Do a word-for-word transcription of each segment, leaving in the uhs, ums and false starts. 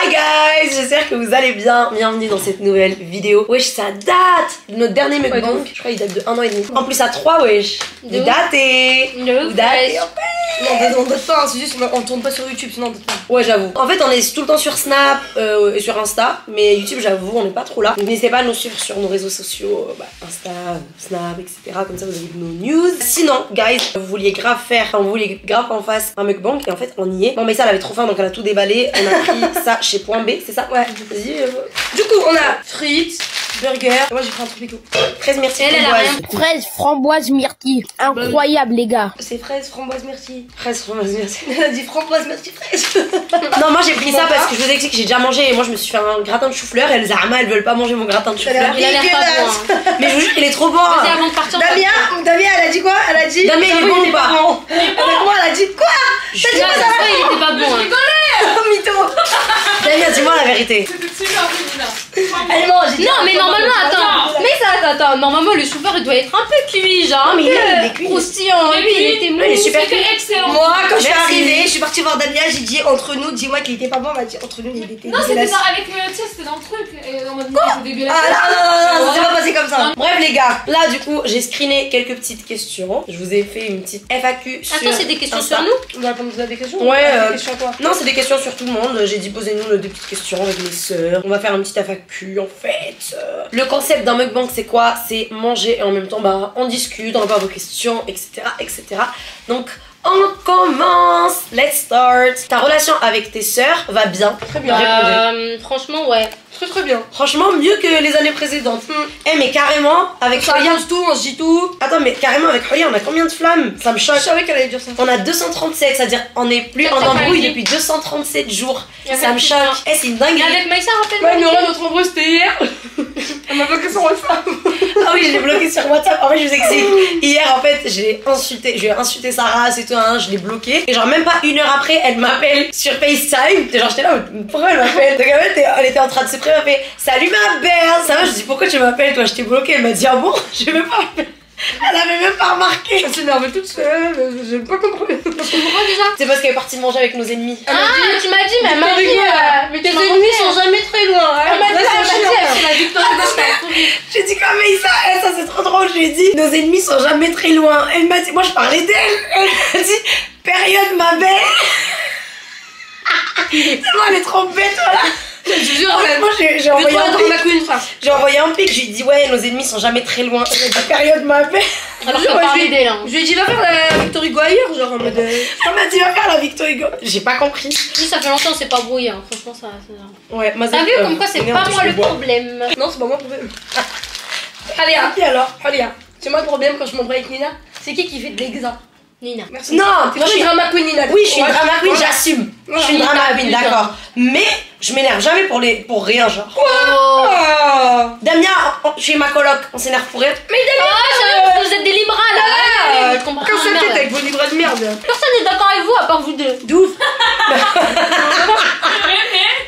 Hi guys, j'espère que vous allez bien. Bienvenue dans cette nouvelle vidéo. Wesh, ça date. Notre dernier mukbang, ouais, je crois il date de un an et demi. En plus à trois, wesh. De daté. De daté. Non, on date pas, hein, c'est juste on tourne pas sur YouTube, sinon on date pas. Ouais, j'avoue. En fait, on est tout le temps sur Snap euh, et sur Insta, mais YouTube, j'avoue, on n'est pas trop là. Donc n'hésitez pas à nous suivre sur nos réseaux sociaux, bah, Insta, Snap, et cetera. Comme ça, vous avez nos news. Sinon, guys, vous vouliez grave faire, on voulait grave en face un mukbang et en fait, on y est. Bon, mais ça, elle avait trop faim, donc elle a tout déballé. On a pris ça chez Point B, c'est ça? Ouais. Vas-y. Euh... Du coup, on a frites, burger. Moi, j'ai pris un tropico. Fraise myrtille. Framboise. Fraise, framboise, myrtille. Incroyable, les gars. C'est fraise, framboise, myrtille. Fraise, framboise, myrtille. Elle a dit framboise, myrtille, fraise. Non, moi, j'ai pris ça parce que je vous explique que j'ai déjà mangé et moi, je me suis fait un gratin de chou-fleur. Elles, Zahma, elles veulent pas manger mon gratin de chou-fleur. Il a l'air pas bon. Mais je vous jure, il est trop bon. Avant de partir, Damien, Damien, elle a dit quoi? Elle a dit. Damien, il est bon ou pas? Avec moi, elle a dit quoi? T'as dit quoi? Il était pas bon. Damien, dis-moi la vérité. Elle mange. Non, mais normalement, attends. Mais ça, attends, normalement, le chou-fleur il doit être un peu cuit, genre. Non, mais il est cuit. Croustillant. Lui, il était mou. Il est super cuit. Excellent. Moi, quand je suis arrivée, je suis partie voir Damien, j'ai dit entre nous, dis-moi qu'il était pas bon. Elle m'a dit entre nous, il était dégueulasse. Non, c'était avec le tiens, c'était dans le truc. Et on m'a dit c'était dégueulasse. Ah non, non, non, c'est pas passé comme ça. Bref, les gars, là, du coup, j'ai screené quelques petites questions. Je vous ai fait une petite F A Q sur. Attends, c'est des questions sur nous? On va répondre à des questions. Ouais. Non, c'est des questions sur tout le monde. J'ai dit posez-nous des petites questions avec mes sœurs. On va faire un petit F A Q en fait. Le concept d'un mukbang c'est quoi? C'est manger et en même temps bah on discute, on répond à vos questions, etc, etc. Donc on commence. Let's start. Ta relation avec tes sœurs va bien? Très bien. Euh, franchement ouais. Très très bien. Franchement mieux que les années précédentes. Eh mmh. Hey, mais carrément avec Houria tout, on se dit tout. Attends mais carrément avec Houria on a combien de flammes? Ça me choque. Je savais qu'elle allait dire ça. On a deux cent trente-sept, c'est-à-dire on est plus en embrouille depuis deux cent trente-sept jours. Ça me choque. Eh hey, c'est une dinguerie. Et avec Maïssa rappelle-moi. Ouais mais là notre embrouille c'était hier. On m'a bloqué sur WhatsApp. Ah oui je l'ai bloqué sur WhatsApp. En fait je vous explique. Hier en fait j'ai insulté, j'ai insulté sa race et tout hein, je l'ai bloqué. Et genre même pas une heure après elle m'appelle sur FaceTime. Genre j'étais là pourquoi elle m'appelle? Donc en fait elle était en train de se préparer. Elle m'a fait salut ma belle. Ça va je dis pourquoi tu m'appelles toi je t'ai bloqué. Elle m'a dit ah bon je vais pas. Elle avait même pas remarqué. Elle s'est énervée toute seule, j'ai pas compris. Je comprends déjà. C'est parce qu'elle est partie manger avec nos ennemis. Ah, tu m'as dit, mais elle m'a dit, mais tes ennemis sont jamais très loin. Elle m'a dit, elle m'a dit, toi, j'ai dit, comme ça, ça c'est trop drôle. J'ai dit, nos ennemis sont jamais très loin. Elle m'a dit, moi je parlais d'elle. Elle m'a dit, période ma belle. Tellement elle est trop bête, voilà. J'ai envoyé, envoyé un pic, j'ai dit ouais nos ennemis sont jamais très loin. J'ai dit période ma paix. Alors que moi je lui ai dit va faire la Victor Hugo ailleurs genre en mode. On m'a dit va faire la Victor Hugo. J'ai pas compris. Oui ça fait longtemps on s'est pas brouillé hein. Franchement ça. Ouais ma t'as vu comme quoi c'est pas moi le problème. Non c'est pas moi le problème. Houria qui alors Houria c'est moi le problème quand je m'embrouille avec Nina. C'est qui qui fait de l'exa? Nina. Merci. Non, moi je suis drama queen Nina. Oui, je suis une drama queen, j'assume. Je suis une drama queen, d'accord. Mais je m'énerve jamais pour les pour rien genre. Quoi oh. Damien, chez ma coloc, on s'énerve pour rien. Mais Damien, oh, vous êtes des libérales. Ah, je comprends. Comme ça t'es avec vos libérales de merde. Personne n'est d'accord avec vous à part vous deux. D'ouf.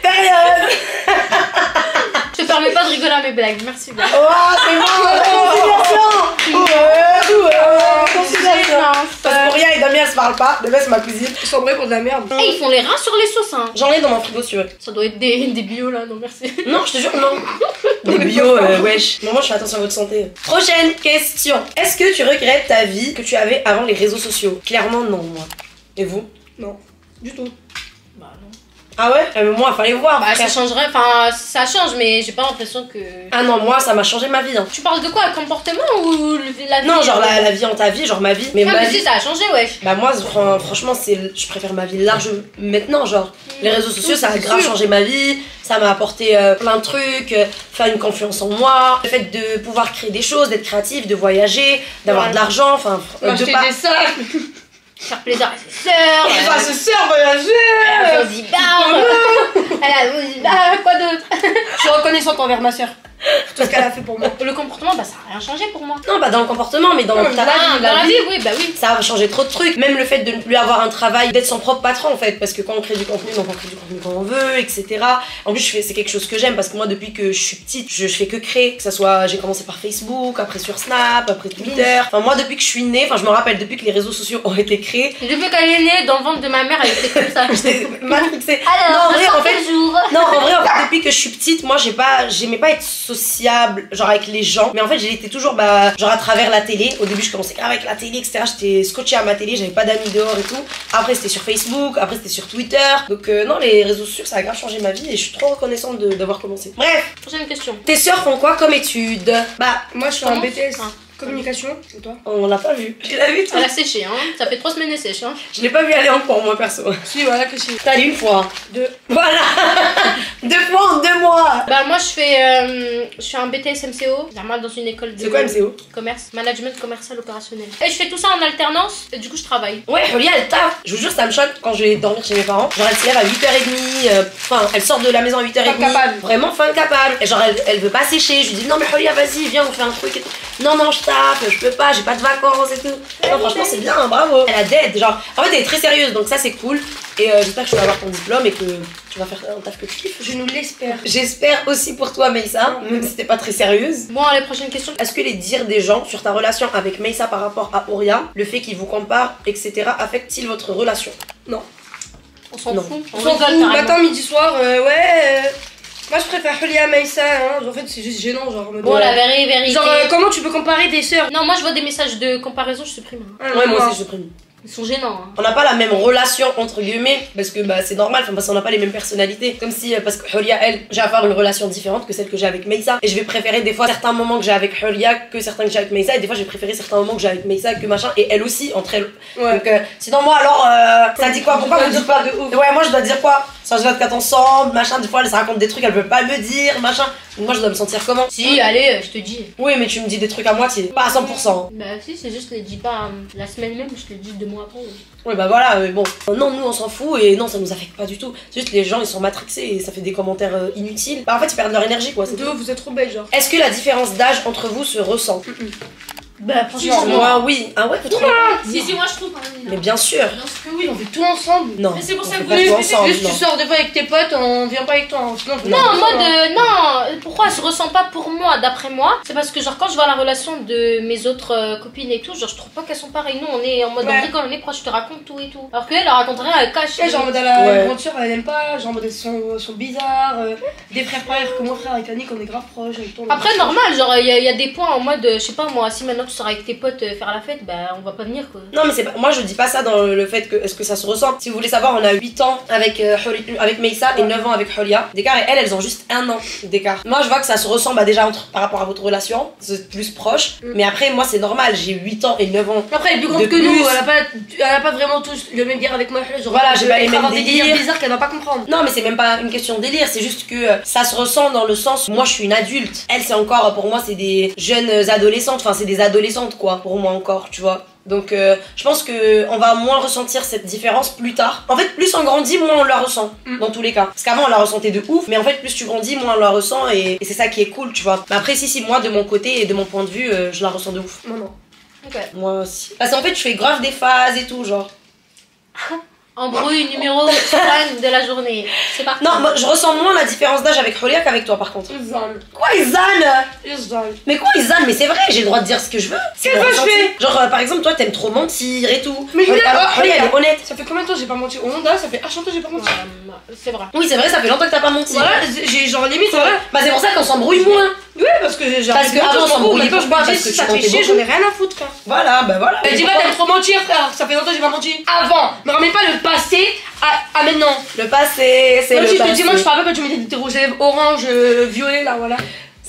Période. Je te permets pas de rigoler à mes blagues. Merci beaucoup. Oh, c'est bon. Elle se parle pas, de c'est ma cuisine, ils sont vrais pour de la merde. Et ils font les reins sur les sauces hein. J'en ai dans mon frigo si tu veux. Ça doit être des, des bio là, non merci. Non je te jure non. Des bio euh, wesh. Non moi je fais attention à votre santé. Prochaine question. Est-ce que tu regrettes ta vie que tu avais avant les réseaux sociaux? Clairement non moi. Et vous? Non, du tout. Bah non. Ah ouais? Mais moi, fallait voir. Bah, ça changerait, enfin, ça change, mais j'ai pas l'impression que. Ah non, moi, ça m'a changé ma vie. Hein. Tu parles de quoi? Comportement ou la vie? Non, genre la, la vie en ta vie, genre ma vie. Mais ah, ma mais vie, si, ça a changé, ouais. Bah, moi, franchement, je préfère ma vie large maintenant, genre. Mmh. Les réseaux sociaux, mmh, ça a grave sûr. Changé ma vie. Ça m'a apporté euh, plein de trucs, euh, faire une confiance en moi, le fait de pouvoir créer des choses, d'être créatif, de voyager, d'avoir ouais. De l'argent, enfin, euh, de pas. Des sacs. Faire plaisir à ses sœurs. Elle va se sœurs voyager. Elle a Zanzibar. Quoi d'autre? Je suis reconnaissante envers ma sœur. Tout ce qu'elle a fait pour moi. Le comportement, bah ça a rien changé pour moi. Non, bah dans le comportement, mais dans ta vie, dans la vie, oui, bah oui. Ça a changé trop de trucs. Même le fait de ne plus avoir un travail, d'être son propre patron en fait. Parce que quand on crée du contenu, donc on crée du contenu quand on veut, et cetera. En plus, c'est quelque chose que j'aime parce que moi, depuis que je suis petite, je, je fais que créer. Que ça soit, j'ai commencé par Facebook, après sur Snap, après Twitter. Enfin, moi, depuis que je suis née, enfin, je me rappelle, depuis que les réseaux sociaux ont été créés. Depuis qu'elle est née, dans le ventre de ma mère, elle était comme ça. J'étais mal fixée. Alors, non, en vrai, en fait, non, depuis que je suis petite, moi j'ai pas, j'aimais pas être sociable, genre avec les gens. Mais en fait j'étais toujours bah, genre à travers la télé. Au début je commençais avec la télé, et cetera. J'étais scotchée à ma télé, j'avais pas d'amis dehors et tout. Après c'était sur Facebook, après c'était sur Twitter. Donc euh, non, les réseaux sociaux ça a grave changé ma vie et je suis trop reconnaissante d'avoir commencé. Bref, prochaine question. Tes sœurs font quoi comme études? Bah moi je suis en B T S. Hein. Communication, c'est toi? On l'a pas vu. Tu l'as vu toi? Elle a séché, hein. Ça fait trois semaines qu'elle sèche, hein. Je l'ai pas vu aller en cours, moi perso. Si, voilà que si. T'as allé une fois? Deux. Voilà. Deux fois en deux mois. Bah, moi je fais. Euh, je suis un B T S M C O. J'ai mal dans une école de. C'est quoi M C O? Commerce. Management commercial opérationnel. Et je fais tout ça en alternance et du coup je travaille. Ouais, Houria elle taffe. Je vous jure, ça me choque quand je vais dormir chez mes parents. Genre elle se lève à huit heures trente. Enfin, euh, elle sort de la maison à huit heures trente. Fin capable. Vraiment fin capable. Et genre elle, elle veut pas sécher. Je lui dis non, mais Houria vas-y, viens, on fait un truc et tout. Non, non, je je peux pas, j'ai pas de vacances et tout. Non, franchement c'est bien, bravo. Elle a d'aide, genre en fait elle est très sérieuse donc ça c'est cool. Et euh, j'espère que tu vas avoir ton diplôme et que tu vas faire un taf que tu kiffes. Je nous l'espère. J'espère aussi pour toi Maïssa, même si t'es pas très sérieuse. Bon, les prochaines questions. Est-ce que les dires des gens sur ta relation avec Maïssa par rapport à Houria, le fait qu'ils vous comparent, et cetera affecte-t-il votre relation? Non. On s'en fout. On s'en fout. Matin, midi, soir, euh, ouais. Euh... Moi je préfère Houria à Maïssa, hein. En fait c'est juste gênant, genre. Bon, la vraie vérité. Genre euh, comment tu peux comparer des sœurs? Non, moi je vois des messages de comparaison, je supprime. Hein. Ah, ouais, moi aussi je supprime. Ils sont gênants. Hein. On n'a pas la même relation entre guillemets parce que bah c'est normal, enfin parce qu'on n'a pas les mêmes personnalités. Comme si parce que Houria elle, j'ai à avoir une relation différente que celle que j'ai avec Maïssa et je vais préférer des fois certains moments que j'ai avec Houria que certains que j'ai avec Maïssa et des fois je vais préférer certains moments que j'ai avec Maïssa que machin et elle aussi entre elles. Ouais. Donc euh, sinon moi alors euh, ça dit quoi? Pourquoi me dire pas de ouf? Ouais, moi je dois dire quoi? cent vingt-quatre ensemble, machin, des fois elle se raconte des trucs, elle veut pas me dire, machin. Donc moi je dois me sentir comment? Si, oui. Allez, je te dis. Oui, mais tu me dis des trucs à moitié, pas à cent pour cent. Bah si, c'est juste, je te dis pas euh, la semaine même, je te dis deux mois après. Ouais, bah voilà, mais bon. Non, nous on s'en fout et non, ça nous affecte pas du tout. C'est juste les gens ils sont matrixés et ça fait des commentaires euh, inutiles. Bah en fait ils perdent leur énergie quoi. De vous êtes trop belle, genre. Est-ce que la différence d'âge entre vous se ressent? Mm-mm. Bah franchement, moi oui. Ah ouais, vous trouvez? Si, si, moi je trouve. Mais bien sûr. Parce que oui, on fait tout ensemble. Non. Mais c'est pour ça que vous voulez juste tu sors de pas avec tes potes, on vient pas avec toi. Non, en mode non, pourquoi elle se ressent pas pour moi d'après moi? C'est parce que genre quand je vois la relation de mes autres copines et tout, genre je trouve pas qu'elles sont pareilles. Nous on est en mode on rigole, on est proche, je te raconte tout et tout. Alors qu'elle leur raconte rien, elle cache. Genre en mode la aventure, elle aime pas, genre en mode elles sont bizarres. Des frères pareils que mon frère avec Annick, on est grave proche. Après normal, genre il y a des points en mode je sais pas moi, si maintenant tu sors avec tes potes faire la fête, bah on va pas venir quoi. Non mais c'est pas, moi je dis pas ça dans le fait que est-ce que ça se ressent. Si vous voulez savoir, on a huit ans avec euh, Houria, avec Maïssa ouais. Et neuf ans avec Houria d'écart et elles elles ont juste un an d'écart. Moi je vois que ça se ressent bah déjà entre par rapport à votre relation, c'est plus proche. Mm. Mais après moi c'est normal, j'ai huit ans et neuf ans. Après elle est plus grande que plus. Nous, elle a, pas, elle a pas vraiment tous le même délire avec moi. Genre, voilà, j'ai pas les mêmes délires bizarres qu'elle va pas comprendre. Non mais c'est même pas une question de délire, c'est juste que euh, ça se ressent dans le sens où moi je suis une adulte. Elle c'est encore pour moi c'est des jeunes adolescentes, enfin c'est des ados adolescente quoi pour moi encore tu vois. Donc euh, je pense que on va moins ressentir cette différence plus tard. En fait plus on grandit moins on la ressent mm. Dans tous les cas. Parce qu'avant on la ressentait de ouf. Mais en fait plus tu grandis moins on la ressent. Et, et c'est ça qui est cool tu vois. Mais après si si moi de mon côté et de mon point de vue euh, je la ressens de ouf. Non non. Ok. Moi aussi. Parce qu'en fait je fais grave des phases et tout genre. Embrouille numéro de la journée. C'est parti. Non, moi, je ressens moins la différence d'âge avec Houria qu'avec toi par contre. Ils âlent. Quoi ils âlent? Ils âlent. Mais quoi ils âlent? Mais c'est vrai, j'ai le droit de dire ce que je veux. Qu'est-ce que je fais? Genre euh, par exemple toi t'aimes trop mentir et tout. Mais Houria, alors Houria elle est honnête. Ça fait combien de temps j'ai pas menti au Honda? Ça fait un que j'ai pas menti. Ouais, c'est vrai. Oui c'est vrai, ça fait longtemps que t'as pas menti. Voilà, j'ai genre limite. Voilà. Bah c'est pour ça qu'on s'embrouille moins. Oui parce que j'ai parce que avant on s'embrouille pas. Parce que ça fait chier, j'en ai rien à foutre frère. Voilà, bah voilà. Dis pas t'aimes trop mentir frère. Ça fait longtemps que j'ai pas menti. Avant. Me remets pas le passé à, à maintenant. Le passé, c'est le passé. Moi je te dis, moi je parlais pas quand tu mettais tes rouges lèvres orange, euh, violet là, voilà.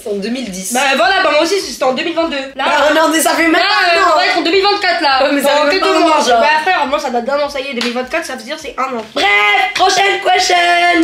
C'est en deux mille dix. Bah voilà, bah moi aussi c'était en deux mille vingt-deux. Là, bah, non, ça fait même pas. On va être en deux mille vingt-quatre là. Ouais, mais ça fait deux mois genre. Bah frère, moi ça date d'un an, ça y est, deux mille vingt-quatre, ça veut dire c'est un an. Bref, prochaine question.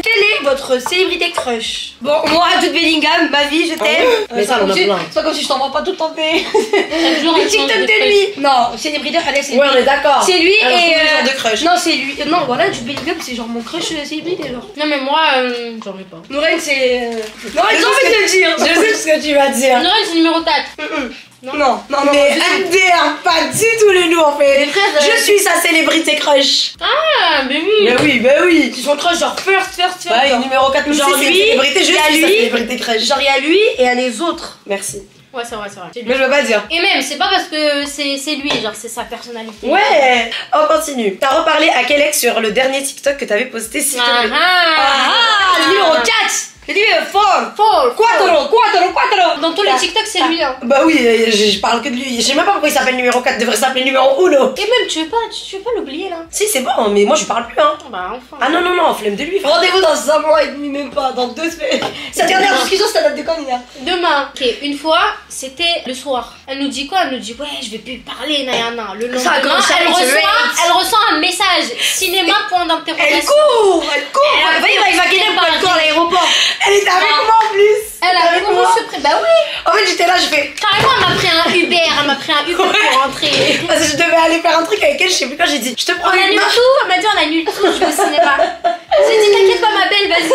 Quelle est votre célébrité crush? Bon, moi, Jude Bellingham, ma vie, je t'aime. Oh, mais euh, ça, on a plein. C'est pas comme si je t'envoie pas tout le temps tes. Le TikTok de lui. Non, célébrité, allez, c'est lui. Ouais, on est d'accord. C'est lui alors, et. Euh... de crush. Non, c'est lui. Non, voilà, Jude Bellingham, c'est genre mon crush célébrité genre. Non, mais moi, euh... j'en ai pas. Nourène, c'est. Nourène, j'ai envie de le dire. C'est ce que tu vas dire. Noël, c'est numéro quatre. Mm-mm. Non, non, non, non. Mais M D R, pas du tout le nous en fait. Frères, je euh... suis sa célébrité crush. Ah, mais oui. Mais oui, mais oui. Ils sont crush genre first, first, first. Bah, genre. Numéro quatre, genre lui, célébrité, je y a suis lui, sa célébrité crush. Genre, il y a lui et il y a les autres. Merci. Ouais, c'est vrai, c'est vrai. Mais je veux pas dire. Et même, c'est pas parce que c'est lui, genre c'est sa personnalité. Ouais. On continue. T'as reparlé à quel ex sur le dernier TikTok que t'avais posté si tu veux. Ah, ah, ah, numéro quatre. J'ai dit, mais Folle, folle, quattro, quattro, quattro. Dans tous les TikTok, c'est lui, hein. Bah oui, je, je parle que de lui. Je sais même pas pourquoi il s'appelle numéro quatre, il devrait s'appeler numéro un. Et même, tu veux pas, tu veux pas l'oublier là. Si, c'est bon, mais moi je parle plus, hein. Bah enfin. Ah non, non, non, flemme de lui. Rendez-vous dans un mois et demi, même pas, dans deux semaines. Sa dernière discussion, ça date de quand, Nina? Demain. Ok, une fois, c'était le soir. Elle nous dit quoi? Elle nous dit, ouais, je vais plus parler, Nayana. Le lendemain, elle reçoit, elle reçoit un message cinéma, point d'interrogation. Elle court, elle court. Elle va, il va gueuler pour le corps à l'aéroport. Elle était avec moi en plus. Elle avait comment je suis pris. Bah oui. En fait, j'étais là, je fais. Carrément, elle m'a pris un Uber, elle m'a pris un Uber pour rentrer. Parce que je devais aller faire un truc avec elle, je sais plus quand j'ai dit. Je te prends. On annule tout. Elle m'a dit, on annule tout. Je vais au cinéma. J'ai dit, t'inquiète pas, ma belle, vas-y.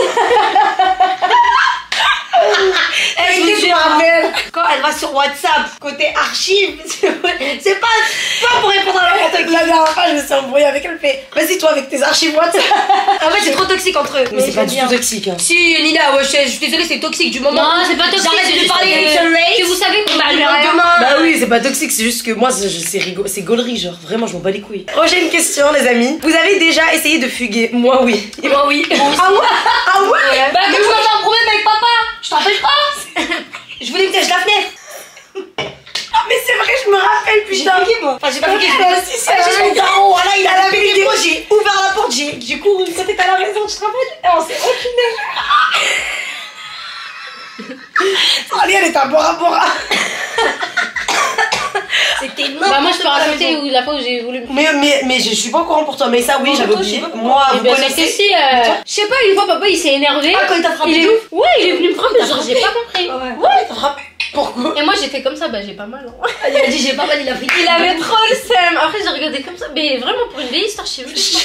Elle était rappelle quand elle va sur WhatsApp côté archive, c'est pas, pas pour répondre à la contact. La dernière fois je me suis embrouillée avec elle, fait vas-y toi avec tes archives WhatsApp. En fait c'est trop toxique entre eux. Mais, mais c'est pas du tout toxique, hein. Si Nina, ouais, je suis désolée, c'est toxique du moment. Non c'est pas toxique. J'arrête de parler que vous savez qu'on va le lendemain. Bah oui c'est pas toxique, c'est juste que moi c'est gaulerie, genre vraiment je m'en bats les couilles. Prochaine question les amis, vous avez déjà essayé de fuguer? Moi oui. Et moi oui. Ah ouais. Ah ouais. Bah que tu as un problème avec papa. Je t'en rappelle pas. Je voulais me cacher la fenêtre. Ah mais c'est vrai, je me rappelle, putain. J'ai fugué moi. Enfin j'ai pas fugué. Si si, j'ai mon daron, voilà il a la vérité. Moi j'ai ouvert la porte, j'ai couru. Quand t'étais à la maison, je te rappelle. Et on s'est aucune erreur. Allez, elle est à Bora Bora. C'était nous. Bah moi je peux raconter où la fois où j'ai voulu. Mais mais mais je suis pas au courant pour toi. Mais ça oui j'avais oublié. Moi vous connaissez. Je sais pas, une fois papa il s'est énervé. Ah quand il t'a frappé? Il est ouf. Ouais il est venu me frapper. Genre j'ai pas compris. Ouais il t'a frappé. Pourquoi? Et moi j'ai fait comme ça, bah j'ai pas mal. Il a dit j'ai pas mal, il a pris. Il avait trop le seum. Après j'ai regardé comme ça. Mais vraiment pour une vieille histoire je sais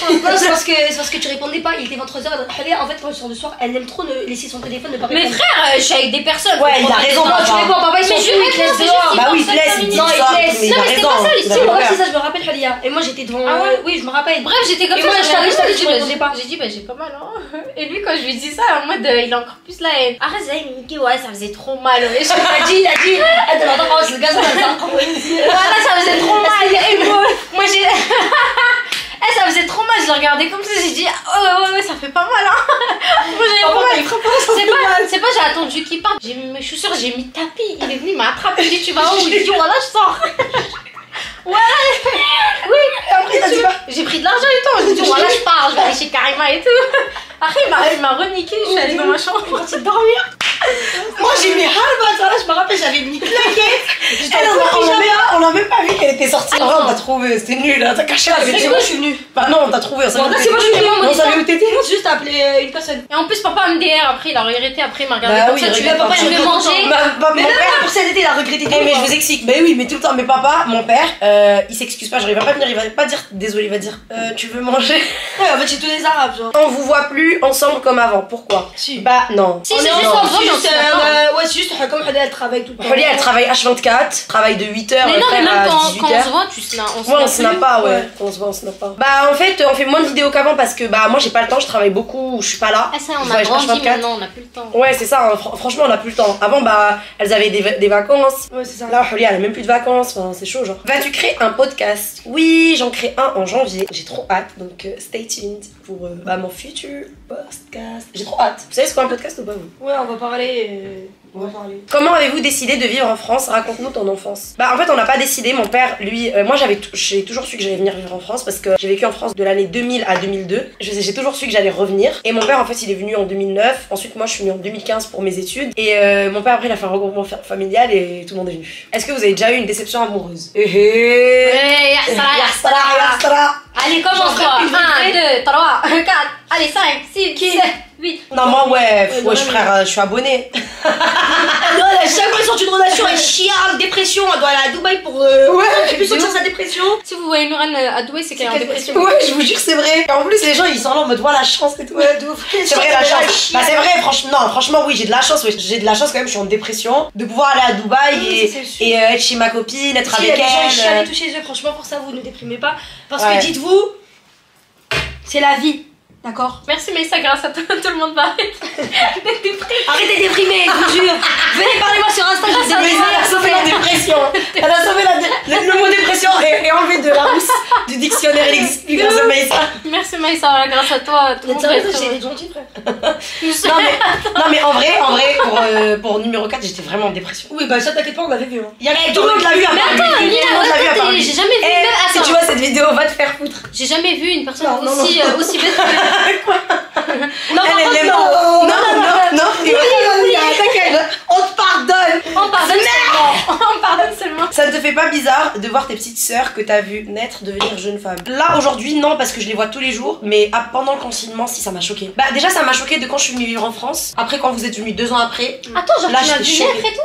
même pas. Non c'est parce que c'est parce que tu répondais pas. Il était vingt-trois heures. En fait quand je sors le soir elle aime trop laisser son téléphone ne pas répondre. Mais frère je suis avec des personnes. Ouais il a raison. Tu réponds papa il s'en fout. Bah oui il laisse. Non il laisse. C'est pas ça l'histoire. Moi c'est ça, je me rappelle Halia. Et moi j'étais devant. Ah ouais. Oui je me rappelle. Bref j'étais comme ça. J'ai dit bah j'ai pas mal. Et lui quand je lui dis ça en mode il a encore plus la haine. Arrête Mickey, ouais ça faisait trop mal. Il a dit, il a dit, elle te l'entend quand c'est le gars, ça ça faisait trop mal. Et moi, moi j'ai. Eh, ça faisait trop mal, je l'ai regardé comme ça, j'ai dit, oh ouais, ouais, ça fait pas mal, hein. Moi j'avais pas. C'est pas, j'ai attendu qu'il parte. J'ai mis mes chaussures, j'ai mis tapis. Il est venu, il m'a attrapé, j'ai dit, tu vas où? Il dit, voilà, je sors. Ouais, oui, j'ai pris de l'argent et tout. J'ai dit, voilà, je pars, je vais aller chez Karima et tout. Après, il m'a reniqué, je suis allée dans ma chambre, je suis partie dormir. Moi j'ai mis halve, là je me rappelle j'avais mis claquette. On l'a même pas vu qu'elle était sortie. On t'a trouvé, c'était nul, t'as caché la vérité. C'est quoi je suis venue? Bah non on t'a trouvé, on savait où t'étais. Juste appelé une personne. Et en plus papa M D R après il a regretté, après il m'a regardé comme ça. Tu veux papa je vais manger. Mais même pas pour cet été il a regretté. Mais je vous explique, mais oui mais tout le temps, mais papa, mon père, il s'excuse pas, j'arrive pas à venir, il va pas dire désolé, il va dire tu veux manger. Ouais en fait c'est tous les arabes genre. On vous voit plus ensemble comme avant, pourquoi? Bah non. Si c'est juste Juste, euh, ouais, c'est juste comme Halia elle travaille tout le temps. Halia elle travaille H vingt-quatre, travaille de huit heures. Mais non, mais même quand, quand on se voit, tu snap. On se ouais, on snap pas, ouais. ouais. On se voit, on snap pas. Bah, en fait, on fait moins de vidéos qu'avant parce que bah, moi j'ai pas le temps, je travaille beaucoup, je suis pas là. Ah, ça, on a grandi maintenant, on a plus le temps. Ouais, c'est ça, hein, fr franchement, on a plus le temps. Avant, bah, elles avaient des, des vacances. Ouais, c'est ça. Là, Halia elle a même plus de vacances, enfin, c'est chaud, genre. Vas-tu créer un podcast? Oui, j'en crée un en janvier. J'ai trop hâte, donc euh, stay tuned pour euh, bah, mon futur podcast. J'ai trop hâte. Vous savez ce qu'est un podcast ou pas vous? Ouais, on va parler. Et... on va parler. Comment avez-vous décidé de vivre en France? Raconte-nous ton enfance. Bah en fait on n'a pas décidé, mon père lui, euh, moi j'avais j'ai toujours su que j'allais venir vivre en France parce que j'ai vécu en France de l'année deux mille à deux mille deux. J'ai toujours su que j'allais revenir et mon père en fait il est venu en deux mille neuf, ensuite moi je suis venue en deux mille quinze pour mes études et euh, mon père après il a fait un regroupement familial et tout le monde est venu. Est-ce que vous avez déjà eu une déception amoureuse? Eh eh allez commence toi. un, deux, trois, quatre, allez cinq, six, sept, huit. Non moi ouais, ouais frère, je suis abonnée. Non, elle a chaque fois sortie d'une relation, elle chiale, dépression, elle doit aller à Dubaï pour euh, ouais, elle puisse sortir sa dépression. Si vous voyez Nourane à Dubaï, c'est qu'elle est en dépression. Ouais, je vous jure, c'est vrai. Et en plus, les gens ils sont là en mode voilà la chance et tout. Ouais, c'est vrai, la chance. Bah, c'est vrai, franchement, non, franchement, oui, j'ai de la chance. Oui. J'ai de la chance quand même, je suis en dépression. De pouvoir aller à Dubaï oui, et, et euh, être chez ma copine, être si, avec elle. Gens, ils chialent et tout chez eux, franchement, pour ça, vous ne déprimez pas. Parce ouais. que dites-vous, c'est la vie. D'accord. Merci Maïssa, grâce à toi, tout le monde va arrêter d'être déprimé. Arrêtez d'être déprimé, je vous jure. Venez parler moi sur Insta, je vous ai dit, elle a sauvé la dépression. Elle a sauvé la dé... le mot dépression. Et et enlevé de la rousse du dictionnaire, elle n'existe plus grâce à Maïssa. Merci Maïssa, grâce à toi, tout le monde est très heureux. Non mais en vrai, en vrai pour, euh, pour numéro quatre, j'étais vraiment en dépression. Oui, bah ça t'inquiète pas, on l'avait vu. Hein. Y avait, tout le monde l'a vu à part lui. Tout le monde l'a vu. J'ai jamais vu. Hey, même, attends, si tu vois cette vidéo, va te faire foutre. J'ai jamais vu une personne non, aussi, non, non. Euh, aussi bête que. Quoi non, elle, elle, elle est morte. Non, non, non, non. On te pardonne. On pardonne seulement. On pardonne seulement. Ça ne te fait pas bizarre de voir tes petites sœurs que t'as vu naître devenir jeune femme? Là aujourd'hui non, parce que je les vois tous les jours, mais pendant le confinement si, ça m'a choqué. Bah déjà ça m'a choqué de quand je suis venue vivre en France. Après quand vous êtes venus deux ans après. Attends, genre là, tu m'as vu naître et tout.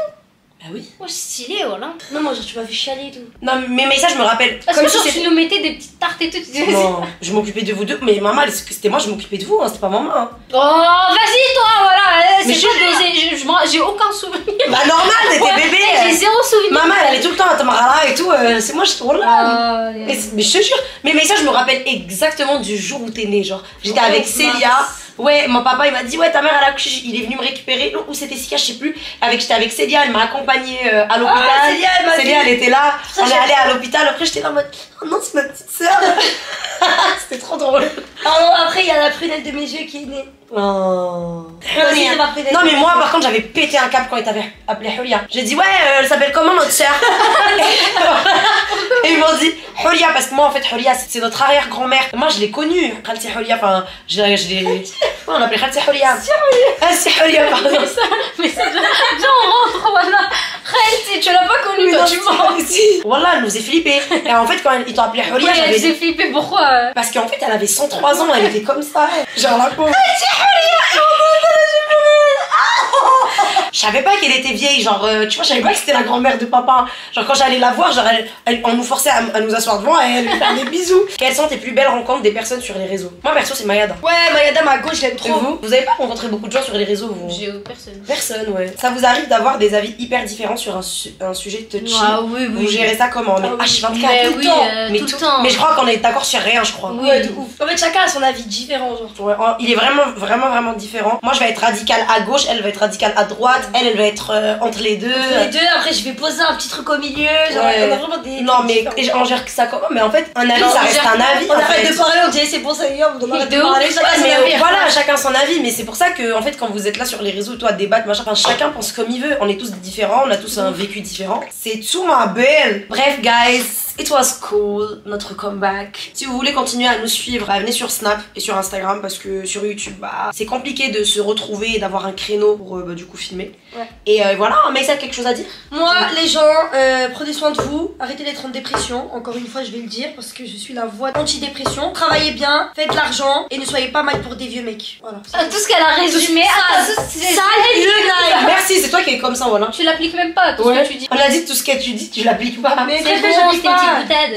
Bah oui. Oh stylé, oh là. Non moi genre tu m'as vu chialer et tout. Non mais mais ça je me rappelle. Parce comme que genre si tu nous mettais des petites tartes et tout. Non, je m'occupais de vous deux. Mais maman, c'était moi, je m'occupais de vous, hein, c'était pas maman. Hein. Oh vas-y toi, voilà. C'est pas dosé, j'ai aucun souvenir. Bah normal, t'étais ouais, bébé. J'ai zéro souvenir. Maman elle allait tout le temps à Tamara et tout. Euh, c'est moi je suis trop là. Oh, yeah. Mais je te jure. Mais mais ça je me rappelle exactement du jour où t'es née, genre. J'étais oh, avec Célia. Ouais, mon papa il m'a dit, ouais, ta mère elle a accouché, il est venu me récupérer, ou c'était Sika, je sais plus. Avec J'étais avec Célia, elle m'a accompagnée à l'hôpital. Ah, Célia, elle, Célia, elle était là, ça, on est allé à l'hôpital, après j'étais là en mode, oh non, c'est ma petite soeur. C'était trop drôle. Ah non, après il y a la prunelle de mes yeux qui est née. Oh. Aussi, ma non mais moi par contre j'avais pété un cap quand il t'avait appelé Houria. J'ai dit ouais euh, elle s'appelle comment notre sœur. Et ils m'ont dit Houria parce que moi en fait Houria c'est notre arrière-grand-mère. Moi je l'ai connue, Khalti Houria, enfin je l'ai... Ouais, on l'appelait Khalti Houria. C'est Houria. Mais ça, mais ça genre on rentre, voilà. Khalti, tu l'as pas connue toi, tu mens. Voilà, elle nous est flippée. Et en fait quand ils t'ont appelé Houria, elle nous est flippée, pourquoi? Parce qu'en fait elle avait cent trois ans, elle était comme ça. Genre la peau. Je savais pas qu'elle était vieille, genre euh, tu vois, je savais pas que c'était la grand-mère de papa. Genre quand j'allais la voir, genre elle, elle, on nous forçait à, à nous asseoir devant et elle lui faire des bisous. Quelles sont tes plus belles rencontres des personnes sur les réseaux? Moi perso c'est Mayada. Ouais, Mayada ma gauche, je l'aime trop. Vous, vous avez pas rencontré beaucoup de gens sur les réseaux vous? J'ai personne. Personne, ouais. Ça vous arrive d'avoir des avis hyper différents sur un, su un sujet touchy? Ah oui, oui. Vous gérez ça comment? Mais ah, H vingt-quatre, mais tout, oui, temps. Euh, mais tout, tout le temps. Mais je crois qu'on est d'accord sur rien, je crois. Oui, ouais, de ouf. En fait chacun a son avis différent, genre. Ouais, il est vraiment, vraiment, vraiment différent. Moi je vais être radicale à gauche, elle va être radicale à droite. Elle, elle va être euh, entre les deux. Entre les deux, après je vais poser un petit truc au milieu. Genre, ouais. On a vraiment des. Non, mais on gère que ça comment? Mais en fait, un avis, non, ça reste un avis. On arrête de parler, on dit c'est bon, ça y est, on arrête de parler. Chacun son avis. Voilà, chacun son avis. Mais c'est pour ça que, en fait, quand vous êtes là sur les réseaux, toi, débattre, machin, enfin, chacun pense comme il veut. On est tous différents, on a tous un vécu différent. C'est tout, ma belle. Bref, guys. It was cool, notre comeback. Si vous voulez continuer à nous suivre, bah, venez sur Snap et sur Instagram parce que sur YouTube, bah, c'est compliqué de se retrouver et d'avoir un créneau pour euh, bah, du coup filmer. Ouais. Et euh, voilà, Maïssa, quelque chose à dire? Moi, les gens, euh, prenez soin de vous, arrêtez d'être en dépression. Encore une fois, je vais le dire parce que je suis la voix anti-dépression. Travaillez bien, faites de l'argent et ne soyez pas mal pour des vieux mecs. Voilà. Ah, tout ce qu'elle a résumé, ah, ça, ça allait le merci, c'est toi qui es comme ça, voilà. Tu l'appliques même pas, tout ouais. Ce que tu dis. On a dit tout ce que tu dis, tu l'appliques pas. Mais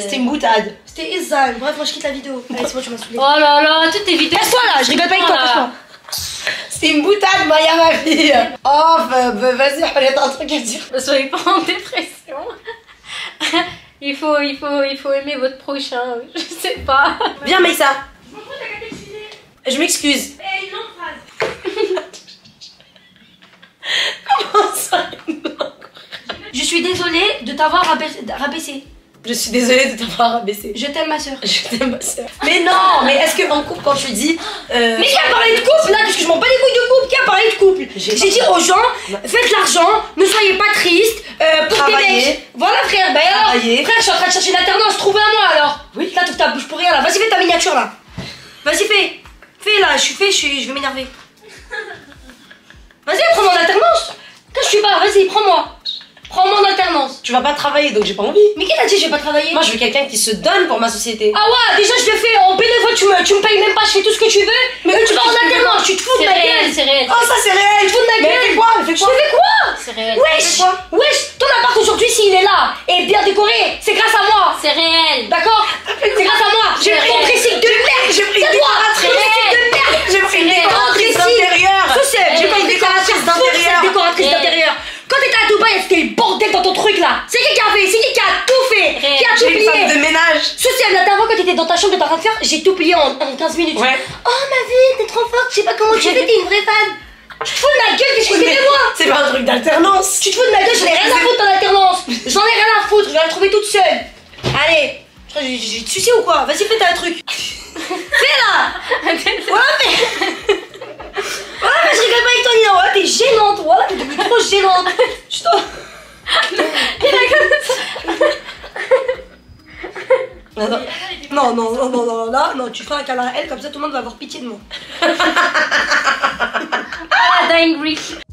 c'était une boutade. C'était Ezan. Bref, moi je quitte la vidéo. Allez, c'est moi, tu m'as saoulé. Oh là là, toutes tes vidéos. Laisse-toi là, je rigole pas avec toi. C'était une boutade, Maya, ma fille. Oh, bah, bah vas-y, on a un truc à dire. Ne soyez pas en dépression. il, faut, il, faut, il faut aimer votre prochain. Je sais pas. Viens, Maïssa. Je m'excuse. Eh, une longue phrase. Comment ça? Je suis désolée de t'avoir rabaissé. Je suis désolée de t'avoir abaissé. Je t'aime ma soeur. Je t'aime ma soeur. Mais non, mais est-ce qu'en couple quand tu dis euh... Mais qui a parlé de couple là? Parce que je m'en bats les couilles de couple. Qui a parlé de couple? J'ai dit aux gens, faites l'argent, ne soyez pas tristes, euh, pour tes mecs. Voilà frère, bah alors, frère je suis en train de chercher une alternance, trouve un moi alors. Oui. Là t'ouvres ta bouche pour rien là, vas-y fais ta miniature là. Vas-y fais, fais là, je suis fait, je vais m'énerver. Vas-y prends mon alternance. Quand je suis pas, vas-y prends-moi. Prends mon alternance. Tu vas pas travailler donc j'ai pas envie. Mais qui t'a dit que je vais pas travailler? Moi je veux quelqu'un qui se donne pour ma société. Ah ouais, déjà je le fais en bénévole, tu me, tu me payes même pas, je fais tout ce que tu veux. Mais eux, tu vas en alternance, tu te fous de ma gueule. C'est réel. Oh ça c'est réel. Tu te fous de ma gueule. Mais fais quoi? Mais fais quoi? Je fais quoi? C'est réel. Wesh, wesh, ton appart aujourd'hui s'il est là et bien décoré, c'est grâce à moi. C'est réel. D'accord? C'est grâce à moi. J'ai pris un dressing de merde. J'ai pris des dressing de merde. J'ai pris une décoratrice d'intérieur. J'ai pris une décoratrice d'intérieur. Quand t'étais à Dubaï, c'était le bordel dans ton truc là. C'est qui qui a fait? C'est qui qui a tout fait? Réel. Qui a tout plié? J'ai une femme de ménage. Souciane, la dernière fois quand t'étais dans ta chambre, t'étais en train de faire, j'ai tout plié en, en quinze minutes. Ouais. Oh ma vie, t'es trop forte, je sais pas comment tu fais, t'es une vraie fan. Tu te fous de ma gueule, qu'est-ce que tu fais de moi? C'est pas un truc d'alternance. Tu te fous de ma gueule, j'en ai rien à foutre dans l'alternance. J'en ai rien à foutre, je vais la trouver toute seule. Allez. Je suis sucé ou quoi? Vas-y, fais ta truc. Fais là. Voilà, fais. Voilà, mais je rigole pas avec toi, Nina. Voilà, t'es gênante. Voilà, t'es devenue trop gênante. Je t'en. Non, non, non, non, non, non, là, non, tu feras un câlin à elle, comme ça tout le monde va avoir pitié de moi. Ah, dying brief.